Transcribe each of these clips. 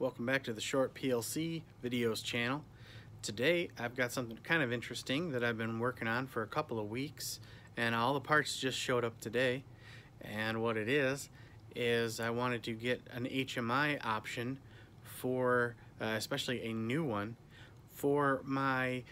Welcome back to the Short PLC Videos channel. Today I've got something kind of interesting that I've been working on for a couple of weeks, and all the parts just showed up today. And what it is I wanted to get an HMI option for, especially a new one, for my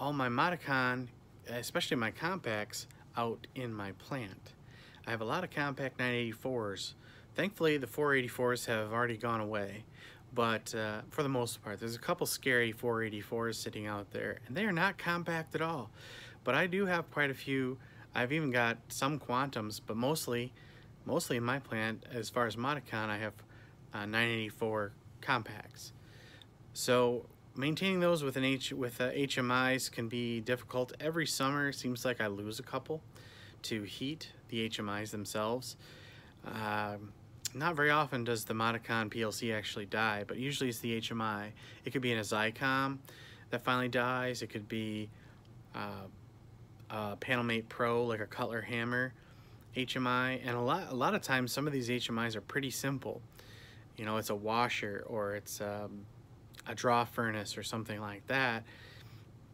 all my Modicon, especially my compacts, out in my plant. I have a lot of Compact 984s. Thankfully, the 484s have already gone away, but for the most part, there's a couple scary 484s sitting out there, and they are not compact at all. But I do have quite a few. I've even got some Quantums, but mostly in my plant, as far as Modicon, I have 984 compacts. So maintaining those with HMIs can be difficult. Every summer, it seems like I lose a couple to heat, the HMIs themselves. Not very often does the Modicon PLC actually die, but usually it's the HMI. It could be in a Zycom that finally dies. It could be a Panelmate Pro, like a Cutler Hammer HMI. And a lot of times, some of these HMIs are pretty simple. You know, it's a washer, or it's a draw furnace or something like that.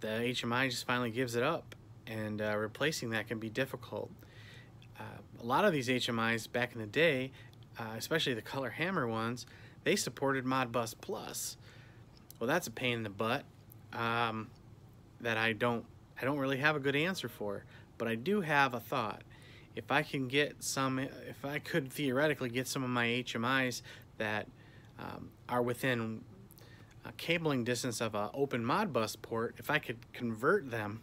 The HMI just finally gives it up, and replacing that can be difficult. A lot of these HMIs back in the day, especially the Cutler Hammer ones, they supported Modbus Plus. Well, that's a pain in the butt that I don't really have a good answer for. But I do have a thought. If I can get some, if I could theoretically get some of my HMIs that are within a cabling distance of an open Modbus port, if I could convert them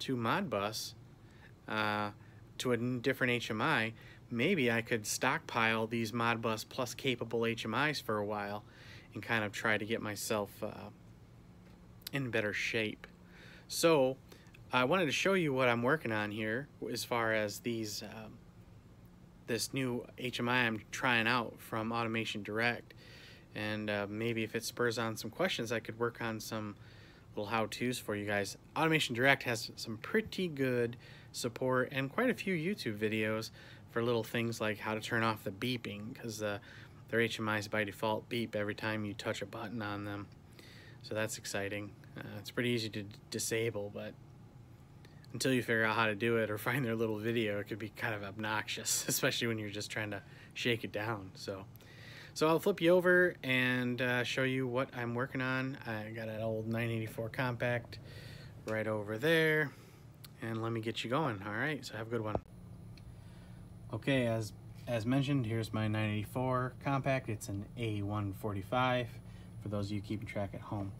to Modbus, to a different HMI, maybe I could stockpile these Modbus Plus capable HMIs for a while and kind of try to get myself in better shape. So I wanted to show you what I'm working on here as far as these this new HMI I'm trying out from Automation Direct, and maybe if it spurs on some questions, I could work on some little how-tos for you guys. Automation Direct has some pretty good support and quite a few YouTube videos for little things like how to turn off the beeping, because their HMIs by default beep every time you touch a button on them. So that's exciting. It's pretty easy to disable, but until you figure out how to do it or find their little video, it could be kind of obnoxious, especially when you're just trying to shake it down. So I'll flip you over and show you what I'm working on. I got an old 984 compact right over there, and let me get you going. All right, so have a good one. Okay, as mentioned, here's my 984 compact. It's an EA9-T7CL-R for those of you keeping track at home.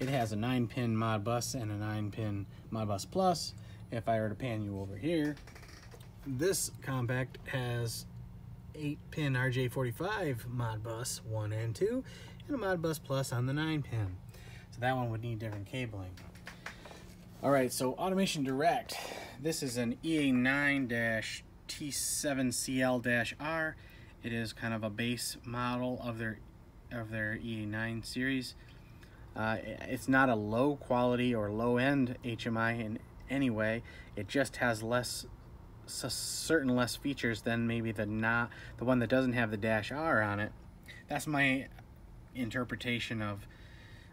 It has a 9-pin Modbus and a 9-pin Modbus Plus. If I were to pan you over here, this compact has 8-pin RJ45 Modbus 1 and 2 and a Modbus Plus on the 9-pin. So that one would need different cabling. Alright, so Automation Direct. This is an EA9-T7CL-R. It is kind of a base model of their EA9 series. It's not a low quality or low end HMI in any way. It just has less features than maybe the one that doesn't have the -R on it. That's my interpretation of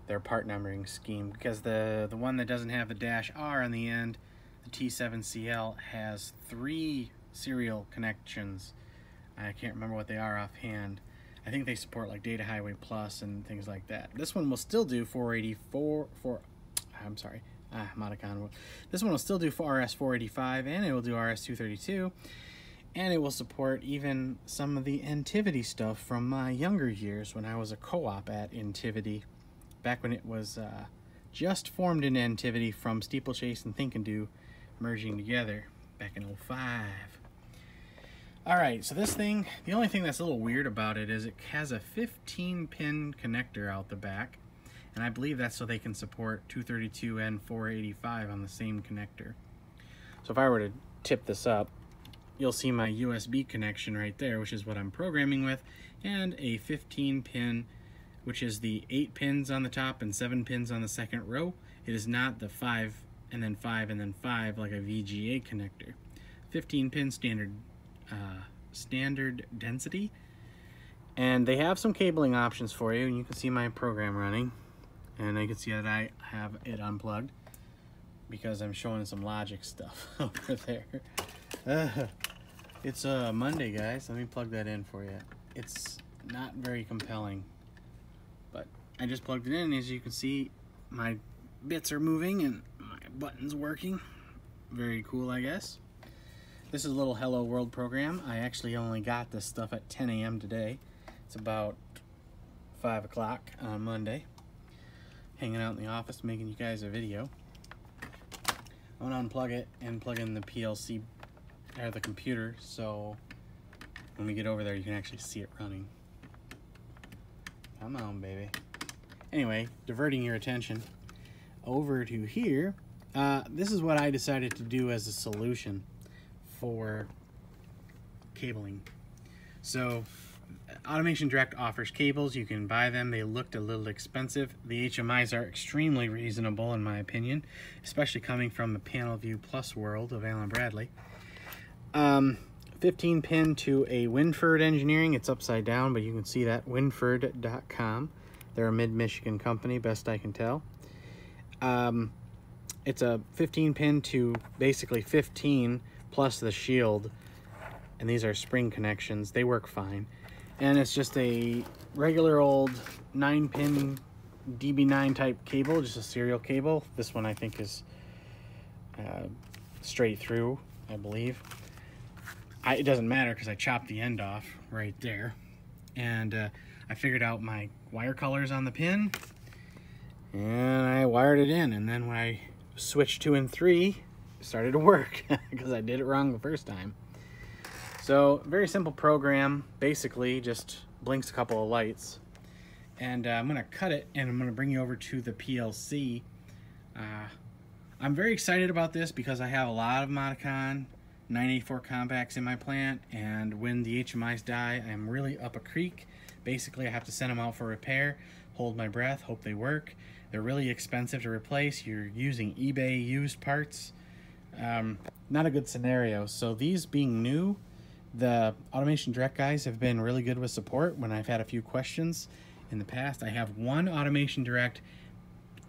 their part numbering scheme, because the one that doesn't have the -R on the end, the T7CL, has 3 serial connections. I can't remember what they are offhand. I think they support like Data Highway Plus and things like that. This one will still do 484 for, I'm sorry, Modicon. This one will still do RS 485, and it will do RS 232, and it will support even some of the Entivity stuff from my younger years when I was a co-op at Entivity, back when it was just formed in Entivity from Steeplechase and Think and Do merging together back in 05. Alright, so this thing, the only thing that's a little weird about it is it has a 15-pin connector out the back. And I believe that's so they can support 232 and 485 on the same connector. So if I were to tip this up, you'll see my USB connection right there, which is what I'm programming with, and a 15-pin, which is the 8 pins on the top and 7 pins on the second row. It is not the 5 and then 5 and then 5 like a VGA connector. 15-pin standard density. And they have some cabling options for you, and you can see my program running. And I can see that I have it unplugged because I'm showing some logic stuff over there. It's Monday, guys. Let me plug that in for you. It's not very compelling, but I just plugged it in. As you can see, my bits are moving and my buttons working. Very cool, I guess. This is a little Hello World program. I actually only got this stuff at 10 a.m. today. It's about 5 o'clock on Monday. Hanging out in the office making you guys a video. I'm going to unplug it and plug in the PLC out of the computer, so when we get over there you can actually see it running. Come on, baby. Anyway, diverting your attention over to here, this is what I decided to do as a solution for cabling. So Automation Direct offers cables. You can buy them. They looked a little expensive. The HMIs are extremely reasonable in my opinion, especially coming from the PanelView Plus world of Allen Bradley. 15 pin to a Winford Engineering. It's upside down, but you can see that, winford.com. They're a mid-Michigan company, best I can tell. It's a 15 pin to basically 15 plus the shield, and these are spring connections. They work fine. And it's just a regular old 9-pin DB9 type cable, just a serial cable. This one I think is straight through, I believe. It doesn't matter because I chopped the end off right there. And I figured out my wire colors on the pin, and I wired it in. And then when I switched 2 and 3, it started to work because I did it wrong the first time. So very simple program, basically just blinks a couple of lights. And I'm gonna cut it and I'm gonna bring you over to the PLC. I'm very excited about this because I have a lot of Modicon 984 compacts in my plant, and when the HMIs die, I'm really up a creek. Basically, I have to send them out for repair, hold my breath, hope they work. They're really expensive to replace. You're using eBay used parts. Not a good scenario. So these being new, the Automation Direct guys have been really good with support when I've had a few questions in the past. I have one Automation Direct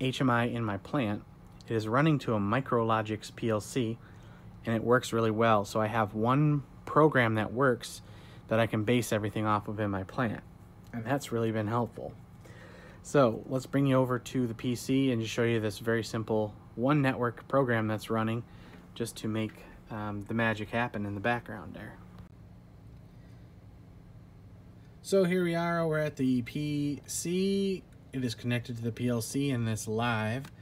HMI in my plant. It is running to a MicroLogix PLC, and it works really well. So I have one program that works that I can base everything off of in my plant, and that's really been helpful. So let's bring you over to the PC and just show you this very simple one network program that's running just to make the magic happen in the background there. So here we are, we're at the PC. It is connected to the PLC and it's live.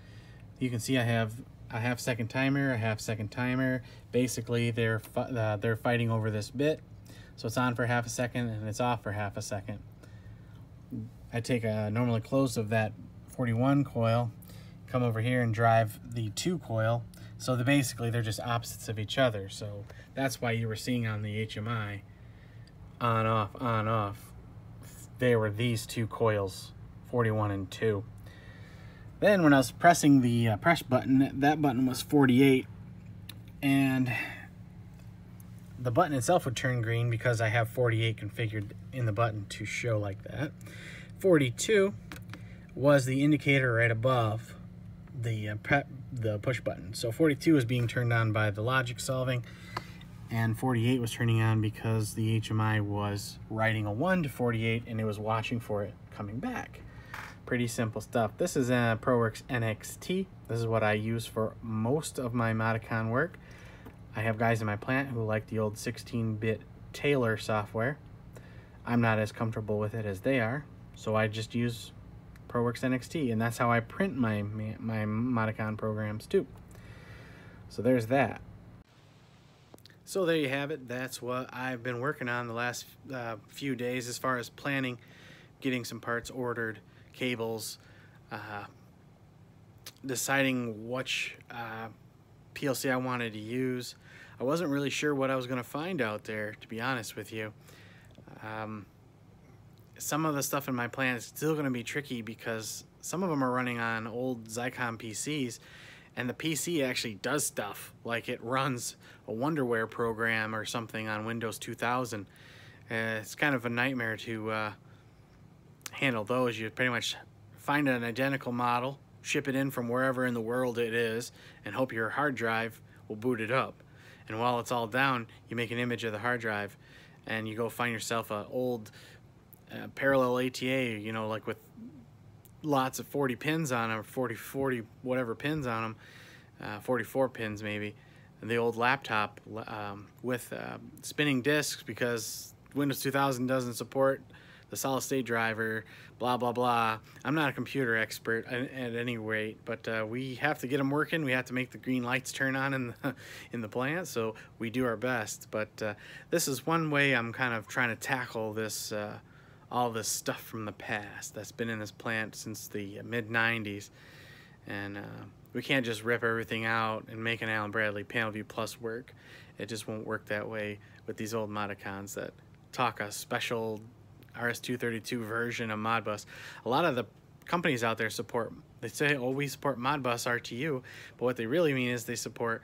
You can see I have a half-second timer, a half-second timer. Basically, they're fighting over this bit. So it's on for half a second and it's off for half a second. I take a normally close of that 41 coil, come over here and drive the 2 coil. So basically, they're just opposites of each other. So that's why you were seeing on the HMI, on, off, on, off. They were these 2 coils, 41 and 2. Then when I was pressing the press button, that button was 48, and the button itself would turn green because I have 48 configured in the button to show like that. 42 was the indicator right above the push button. So 42 was being turned on by the logic solving, and 48 was turning on because the HMI was writing a 1 to 48 and it was watching for it coming back. Pretty simple stuff. This is a ProWorks NXT. This is what I use for most of my Modicon work. I have guys in my plant who like the old 16-bit Taylor software. I'm not as comfortable with it as they are, so I just use ProWorks NXT, and that's how I print my Modicon programs too. So there's that. So there you have it. That's what I've been working on the last few days as far as planning, getting some parts ordered, cables, deciding which PLC I wanted to use. I wasn't really sure what I was going to find out there, to be honest with you. Some of the stuff in my plant is still going to be tricky because some of them are running on old Zycom PCs, and the PC actually does stuff like it runs a Wonderware program or something on Windows 2000. It's kind of a nightmare to handle those. You pretty much find an identical model, ship it in from wherever in the world it is, and hope your hard drive will boot it up. And while it's all down, you make an image of the hard drive, and you go find yourself an old parallel ATA, you know, like with lots of 40 pins on them, 40 whatever pins on them, 44 pins maybe, and the old laptop with spinning discs because Windows 2000 doesn't support the solid state driver, blah, blah, blah. I'm not a computer expert at any rate, but we have to get them working. We have to make the green lights turn on in the plant, so we do our best. But this is one way I'm kind of trying to tackle this, all this stuff from the past that's been in this plant since the mid-90s. And we can't just rip everything out and make an Allen Bradley PanelView Plus work. It just won't work that way with these old Modicons that talk a special RS 232 version of Modbus. A lot of the companies out there support, they say, oh, we support Modbus RTU, but what they really mean is they support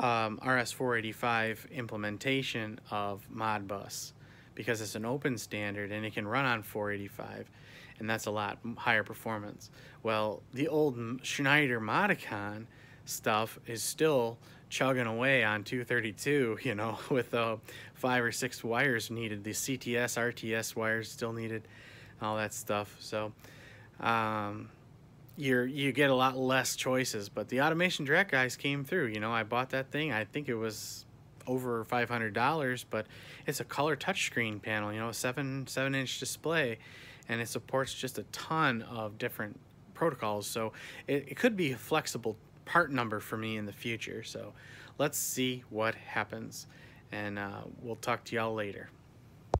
RS 485 implementation of Modbus, because it's an open standard and it can run on 485, and that's a lot higher performance. Well, the old Schneider Modicon stuff is still chugging away on 232, you know, with 5 or 6 wires needed, the CTS, RTS wires still needed, all that stuff. So you get a lot less choices, but the Automation Direct guys came through. You know, I bought that thing, I think it was over $500, but it's a color touchscreen panel, you know, 7-inch display, and it supports just a ton of different protocols. So it could be a flexible part number for me in the future. So let's see what happens, and we'll talk to y'all later.